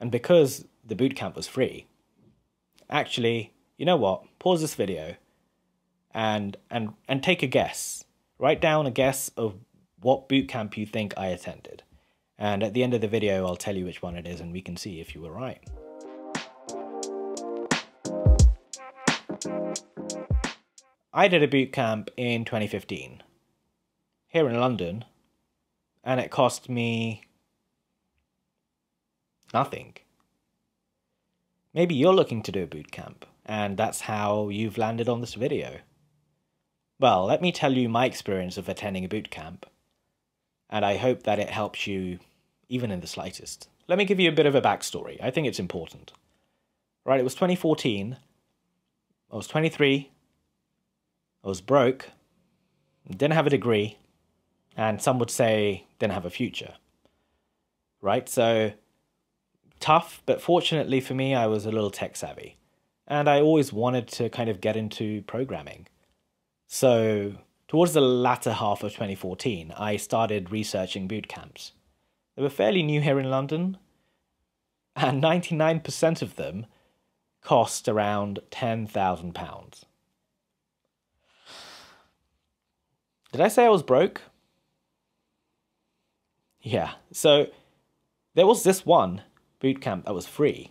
And because the bootcamp was free, actually, you know what? Pause this video and take a guess. Write down a guess of what bootcamp you think I attended. And at the end of the video, I'll tell you which one it is and we can see if you were right. I did a bootcamp in 2015 here in London, and it cost me nothing. Maybe you're looking to do a bootcamp and that's how you've landed on this video. Well, let me tell you my experience of attending a bootcamp, and I hope that it helps you even in the slightest. Let me give you a bit of a backstory. I think it's important. Right, it was 2014. I was 23. I was broke. Didn't have a degree. And some would say didn't have a future. Right, so tough, but fortunately for me, I was a little tech savvy. And I always wanted to kind of get into programming. So towards the latter half of 2014, I started researching bootcamps. They were fairly new here in London, and 99% of them cost around £10,000. Did I say I was broke? Yeah, so there was this one bootcamp that was free,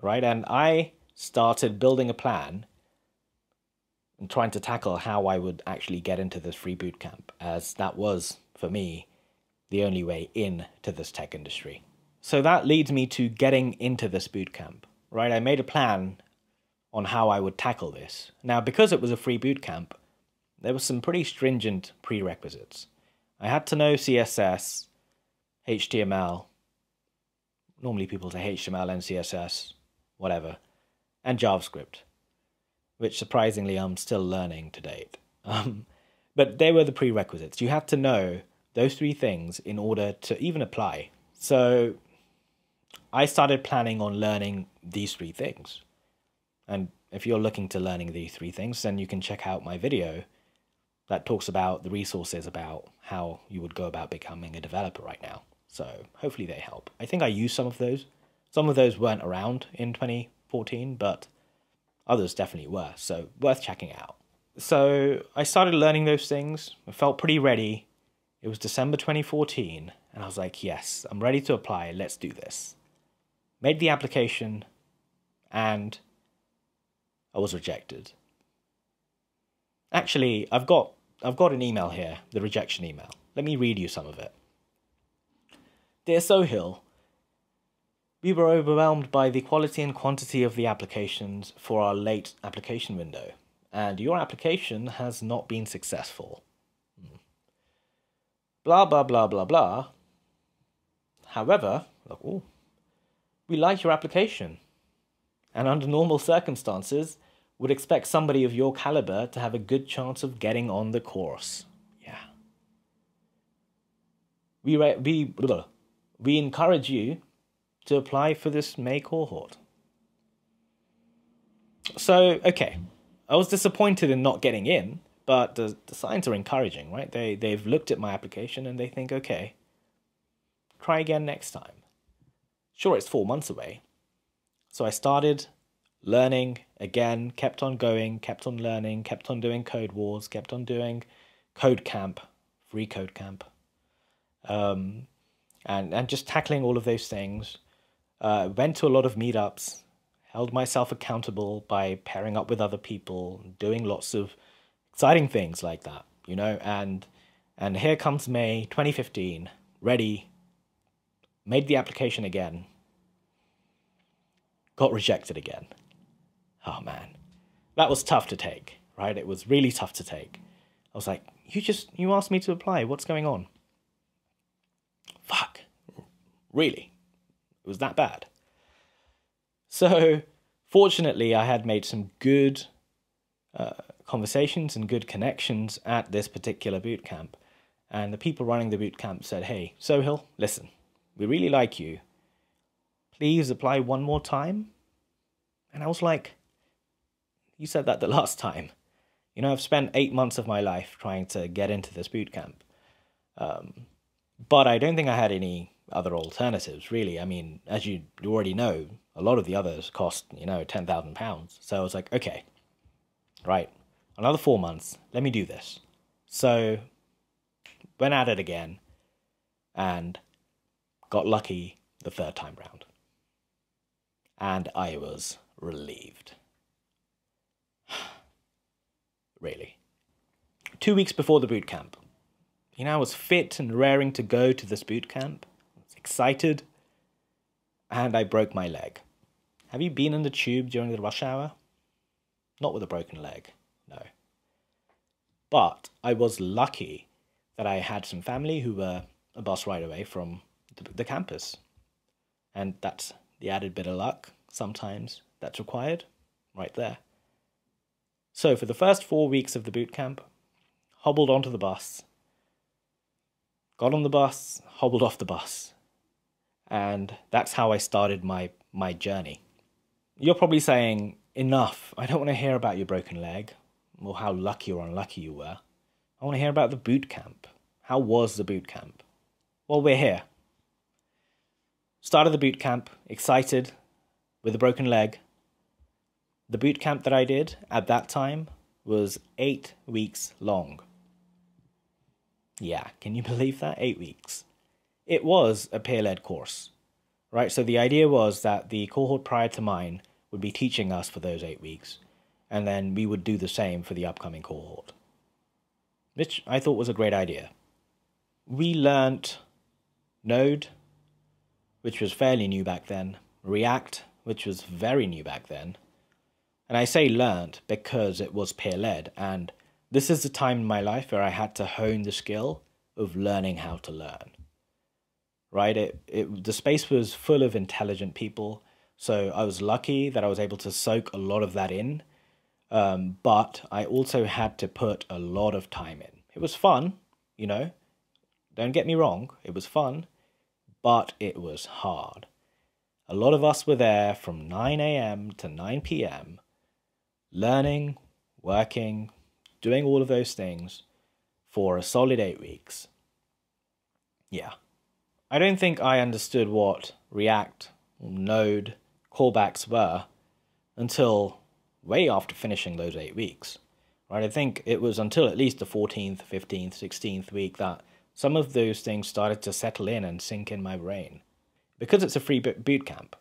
right? And I started building a plan and trying to tackle how I would actually get into this free bootcamp, as that was, for me, the only way into this tech industry. So that leads me to getting into this bootcamp, right? I made a plan on how I would tackle this. Now, because it was a free bootcamp, there were some pretty stringent prerequisites. I had to know CSS, HTML, normally people say HTML and CSS, whatever, and JavaScript, which surprisingly I'm still learning to date. But they were the prerequisites. You had to know those three things in order to even apply. So I started planning on learning these three things. And if you're looking to learning these three things, then you can check out my video that talks about the resources about how you would go about becoming a developer right now. So hopefully they help. I think I used some of those. Some of those weren't around in 2014, but others definitely were, so worth checking out. So I started learning those things. I felt pretty ready. It was December 2014, and I was like, yes, I'm ready to apply. Let's do this. Made the application, and I was rejected. Actually, I've got an email here, the rejection email. Let me read you some of it. Dear Sohail, we were overwhelmed by the quality and quantity of the applications for our late application window, and your application has not been successful. Blah, blah, blah, blah, blah. However, we like your application, and under normal circumstances, would expect somebody of your caliber to have a good chance of getting on the course. Yeah. We encourage you to apply for this May cohort. So, okay, I was disappointed in not getting in, but the signs are encouraging, right? They've looked at my application and they think, okay, try again next time. Sure, it's 4 months away. So I started learning again, kept on going, kept on learning, kept on doing Code Wars, kept on doing Code Camp, Free Code Camp, and just tackling all of those things. Went to a lot of meetups, held myself accountable by pairing up with other people, doing lots of exciting things like that, you know, and here comes May 2015, ready, made the application again, got rejected again. Oh man, that was tough to take, right? It was really tough to take. I was like, you asked me to apply, what's going on? Fuck, really? It was that bad. So fortunately, I had made some good conversations and good connections at this particular bootcamp. And the people running the bootcamp said, hey, Sohail, listen, we really like you. Please apply one more time. And I was like, you said that the last time. You know, I've spent 8 months of my life trying to get into this bootcamp. But I don't think I had any other alternatives, really. I mean, as you already know, a lot of the others cost, you know, £10,000. So I was like, okay, right, another 4 months, let me do this. So went at it again and got lucky the third time round. And I was relieved. Really. 2 weeks before the boot camp. You know, I was fit and raring to go to this boot camp. I was excited. And I broke my leg. Have you been in the tube during the rush hour? Not with a broken leg, no. But I was lucky that I had some family who were a bus ride away from the campus. And that's the added bit of luck. Sometimes that's required, right there. So for the first 4 weeks of the boot camp, hobbled onto the bus, got on the bus, hobbled off the bus. And that's how I started my journey. You're probably saying, enough, I don't want to hear about your broken leg, or how lucky or unlucky you were. I want to hear about the boot camp. How was the boot camp? Well, we're here. Started the boot camp, excited, with a broken leg. The boot camp that I did at that time was 8 weeks long. Yeah, can you believe that? 8 weeks. It was a peer-led course, right? So the idea was that the cohort prior to mine would be teaching us for those 8 weeks, and then we would do the same for the upcoming cohort, which I thought was a great idea. We learnt Node, which was fairly new back then, React, which was very new back then. And I say learnt because it was peer-led, and this is the time in my life where I had to hone the skill of learning how to learn. Right? The space was full of intelligent people, so I was lucky that I was able to soak a lot of that in, but I also had to put a lot of time in. It was fun, you know, don't get me wrong, it was fun, but it was hard. A lot of us were there from 9 a.m. to 9 p.m. learning, working, doing all of those things for a solid 8 weeks. Yeah. I don't think I understood what React, Node, callbacks were until way after finishing those 8 weeks. Right? I think it was until at least the 14th, 15th, 16th week that some of those things started to settle in and sink in my brain. Because it's a free boot camp,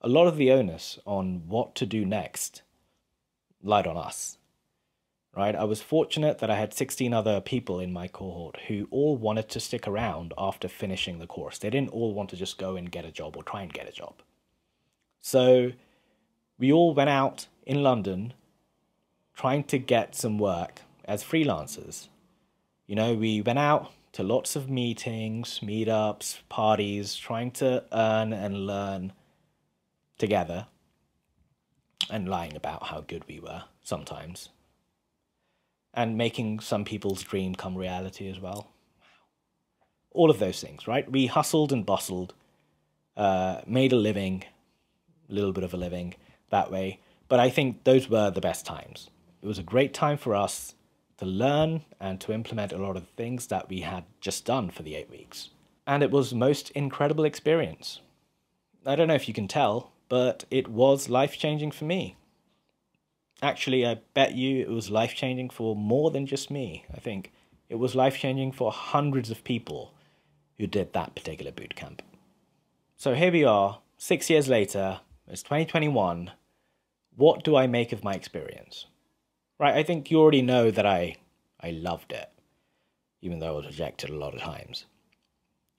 a lot of the onus on what to do next lied on us. Right? I was fortunate that I had 16 other people in my cohort who all wanted to stick around after finishing the course. They didn't all want to just go and get a job or try and get a job. So we all went out in London trying to get some work as freelancers. You know, we went out to lots of meetings, meetups, parties, trying to earn and learn together and lying about how good we were sometimes. And making some people's dream come reality as well. All of those things, right? We hustled and bustled, made a living, a little bit of a living that way. But I think those were the best times. It was a great time for us to learn and to implement a lot of things that we had just done for the 8 weeks. And it was the most incredible experience. I don't know if you can tell, but it was life-changing for me. Actually, I bet you it was life-changing for more than just me. I think it was life-changing for hundreds of people who did that particular boot camp. So here we are, 6 years later, it's 2021. What do I make of my experience? Right, I think you already know that I loved it, even though I was rejected a lot of times.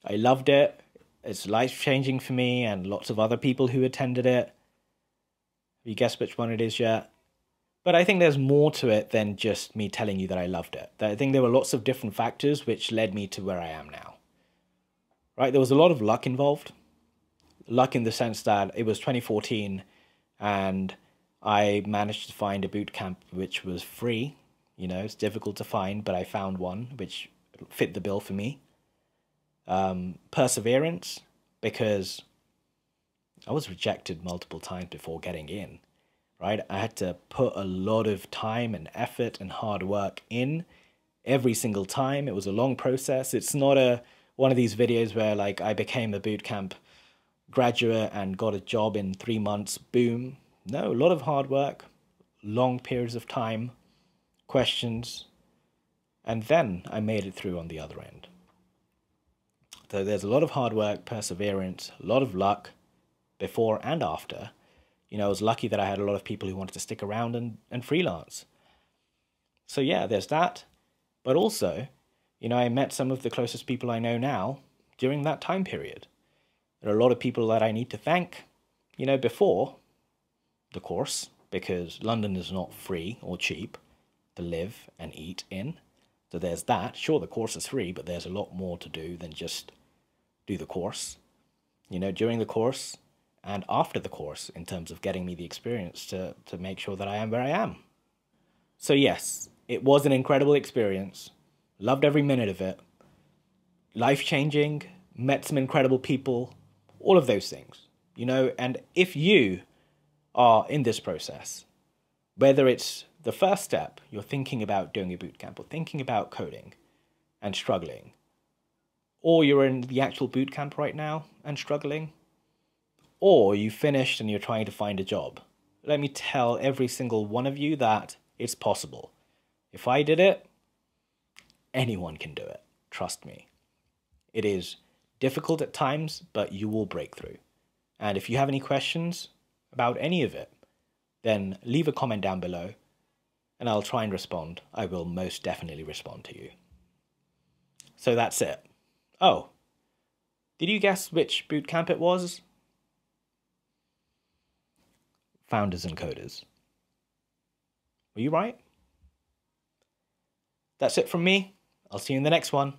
I loved it. It's life-changing for me and lots of other people who attended it. Have you guessed which one it is yet? But I think there's more to it than just me telling you that I loved it. I think there were lots of different factors which led me to where I am now. Right, there was a lot of luck involved. Luck in the sense that it was 2014 and I managed to find a boot camp which was free. You know, it's difficult to find, but I found one which fit the bill for me. Perseverance, because I was rejected multiple times before getting in. Right, I had to put a lot of time and effort and hard work in every single time. It was a long process. It's not a one of these videos where like I became a bootcamp graduate and got a job in 3 months, boom. No, a lot of hard work, long periods of time, questions, and then I made it through on the other end. So there's a lot of hard work, perseverance, a lot of luck before and after. You know, I was lucky that I had a lot of people who wanted to stick around and freelance. So yeah, there's that. But also, you know, I met some of the closest people I know now during that time period. There are a lot of people that I need to thank, you know, before the course, because London is not free or cheap to live and eat in. So there's that. Sure, the course is free, but there's a lot more to do than just do the course. You know, during the course and after the course, in terms of getting me the experience to make sure that I am where I am. So yes, it was an incredible experience. Loved every minute of it. Life-changing. Met some incredible people. All of those things, you know. And if you are in this process, whether it's the first step, you're thinking about doing a bootcamp or thinking about coding and struggling, or you're in the actual bootcamp right now and struggling, or you finished and you're trying to find a job, let me tell every single one of you that it's possible. If I did it, anyone can do it. Trust me. It is difficult at times, but you will break through. And if you have any questions about any of it, then leave a comment down below and I'll try and respond. I will most definitely respond to you. So that's it. Oh, did you guess which bootcamp it was? Founders and Coders. Were you right? That's it from me. I'll see you in the next one.